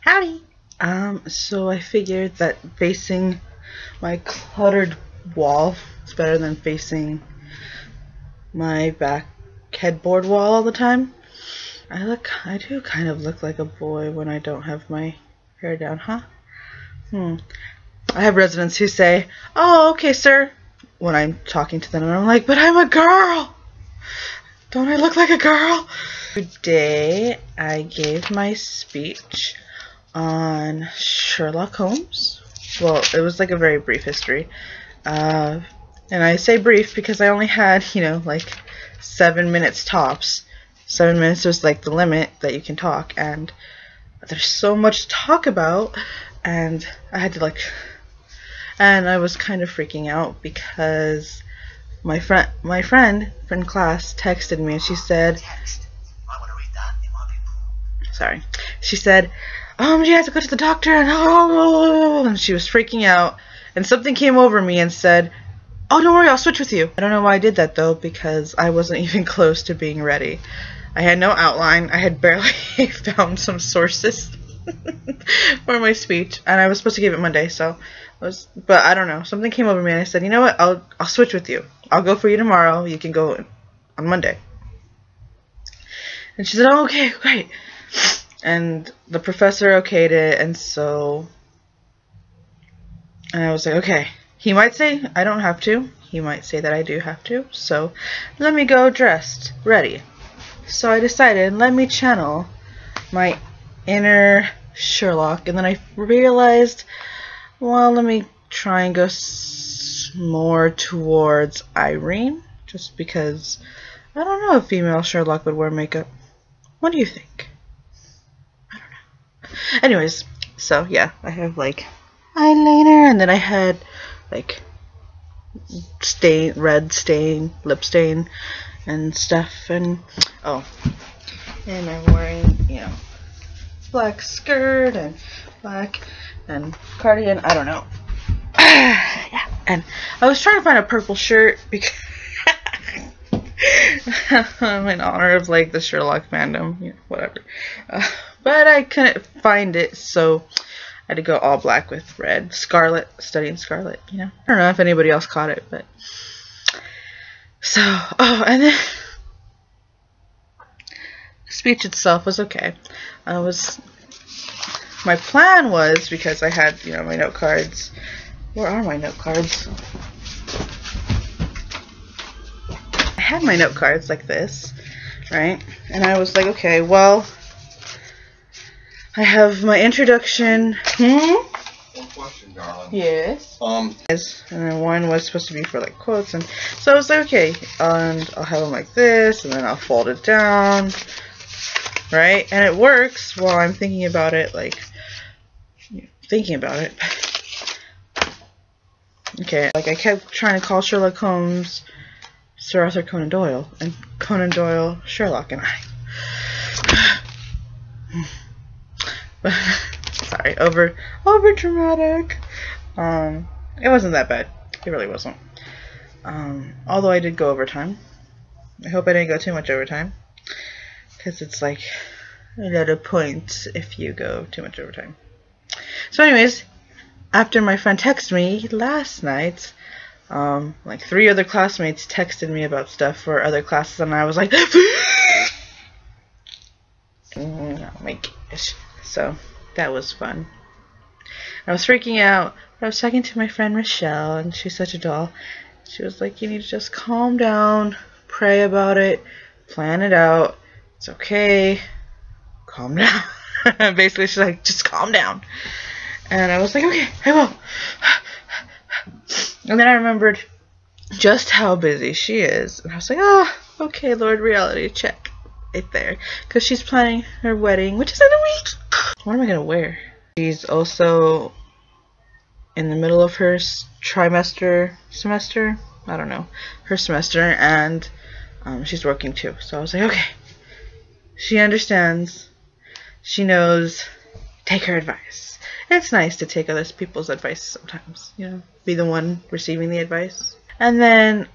Howdy! So I figured that facing my cluttered wall is better than facing my back headboard wall all the time. I do kind of look like a boy when I don't have my hair down, huh? I have residents who say, "Oh, okay, sir," when I'm talking to them, and I'm like, but I'm a girl! Don't I look like a girl? Today, I gave my speech on Sherlock Holmes. Well, it was like a very brief history. And I say brief because I only had, you know, like 7 minutes tops. 7 minutes was like the limit that you can talk, and there's so much to talk about, and I had to and I was kind of freaking out because my friend in class texted me, and she said, she has to go to the doctor, and she was freaking out, and something came over me and said, "Oh, don't worry, I'll switch with you." I don't know why I did that though, because I wasn't even close to being ready. I had no outline. I had barely found some sources for my speech, and I was supposed to give it Monday, so but I don't know, something came over me and I said, "You know what, I'll switch with you. I'll go for you tomorrow, you can go on Monday." And she said, "Oh, okay, great." And the professor okayed it, and I was like, okay, he might say I don't have to, he might say that I do have to, so let me go dressed, ready. So I decided, let me channel my inner Sherlock, and then I realized, well, let me try and go more towards Irene, just because I don't know if female Sherlock would wear makeup. What do you think? I don't know. Anyways, so yeah, I have like eyeliner, and then I had like lip stain, and stuff, and I'm wearing, you know, black skirt and black and cardigan, I don't know. Yeah, and I was trying to find a purple shirt because in honor of like the Sherlock fandom, you know, whatever, but I couldn't find it, so I had to go all black with red, scarlet, studying scarlet, you know. I don't know if anybody else caught it, but so and then the speech itself was okay. My plan was, because I had, you know, my note cards. Where are my note cards? I had my note cards like this, right? And I was like, okay, well, I have my introduction. One question, darling. Yes. And then one was supposed to be for like quotes, and so I was like, okay, and I'll have them like this, and then I'll fold it down. Right? And it works while I'm thinking about it, Okay, like I kept trying to call Sherlock Holmes Sir Arthur Conan Doyle, and Conan Doyle Sherlock, and I sorry, over dramatic. It wasn't that bad. It really wasn't. Although I did go overtime. I hope I didn't go too much overtime, because it's like a lot of points if you go too much overtime. So anyways, after my friend texted me last night, like 3 other classmates texted me about stuff for other classes, and I was like, oh my gosh. So that was fun. I was freaking out. I was talking to my friend Rochelle, and she's such a doll. She was like, you need to just calm down, pray about it, plan it out. It's okay, calm down. Basically, she's like, just calm down. And I was like, okay, I will. And then I remembered just how busy she is. And I was like, oh, okay, Lord, reality check right there. Because she's planning her wedding, which is in a week. What am I going to wear? She's also in the middle of her semester? I don't know. Her semester, and she's working too. So I was like, okay. She understands, she knows, take her advice. It's nice to take other people's advice sometimes, you know, be the one receiving the advice. And then,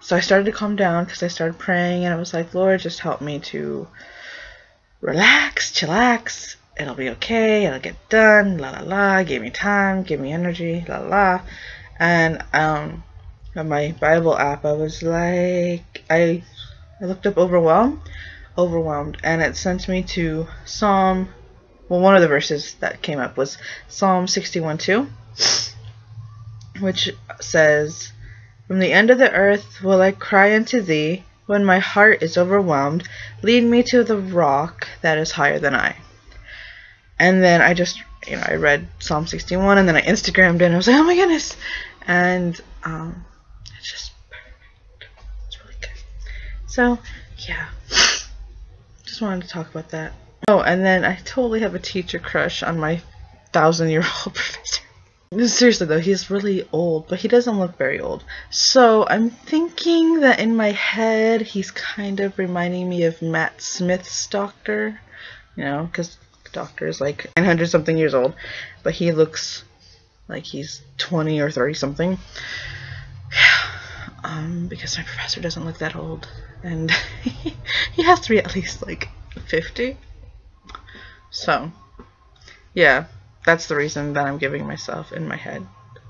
so I started to calm down because I started praying, and I was like, Lord, just help me to relax, chillax, it'll be okay, it'll get done, la la la, give me time, give me energy, la la. And on my Bible app, I was like, I looked up overwhelmed, and it sent me to Psalm, well, one of the verses that came up was Psalm 61:2, which says, "From the end of the earth will I cry unto thee, when my heart is overwhelmed, lead me to the rock that is higher than I." And then I just, you know, I read Psalm 61, and then I Instagrammed it, and I was like, oh my goodness. And it's just perfect. It's really good. So yeah, just wanted to talk about that. Oh, and then I totally have a teacher crush on my 1,000-year-old professor. Seriously though, he's really old, but he doesn't look very old. So I'm thinking that in my head, he's kind of reminding me of Matt Smith's doctor, you know, because the doctor is like 900 something years old, but he looks like he's 20 or 30 something. Because my professor doesn't look that old, and he has to be at least like 50. So yeah. That's the reason that I'm giving myself in my head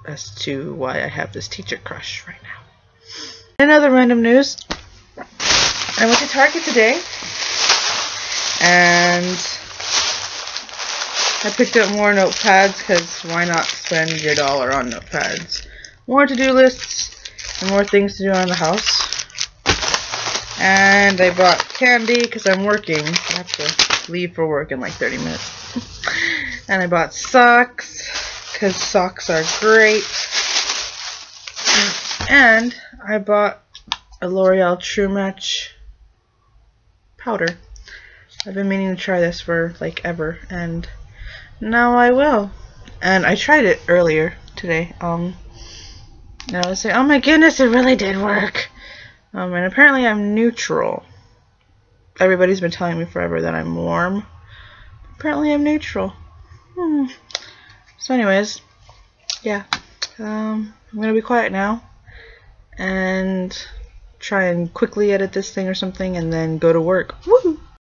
as to why I have this teacher crush right now. In other random news, I went to Target today and I picked up more notepads because why not spend your dollar on notepads? More to-do lists and more things to do around the house. And I bought candy because I'm working. I have to leave for work in like 30 minutes. And I bought socks because socks are great. And I bought a L'Oreal True Match powder. I've been meaning to try this for like ever, and now I will. And I tried it earlier today. And I was like, oh my goodness, it really did work. And apparently I'm neutral. Everybody's been telling me forever that I'm warm. Apparently I'm neutral. So anyways, yeah. I'm gonna be quiet now and try and quickly edit this thing or something and then go to work. Woo!